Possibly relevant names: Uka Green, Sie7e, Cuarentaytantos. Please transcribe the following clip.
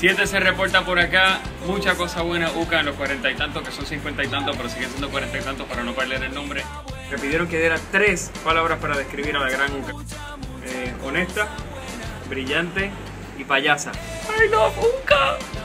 Sie7e se reporta por acá, mucha cosa buena, Uka, los cuarentaytantos, que son 50 y tantos, pero siguen siendo cuarentaytantos para no perder el nombre. Me pidieron que diera 3 palabras para describir a la gran Uka. Honesta, brillante y payasa. ¡I love Uka!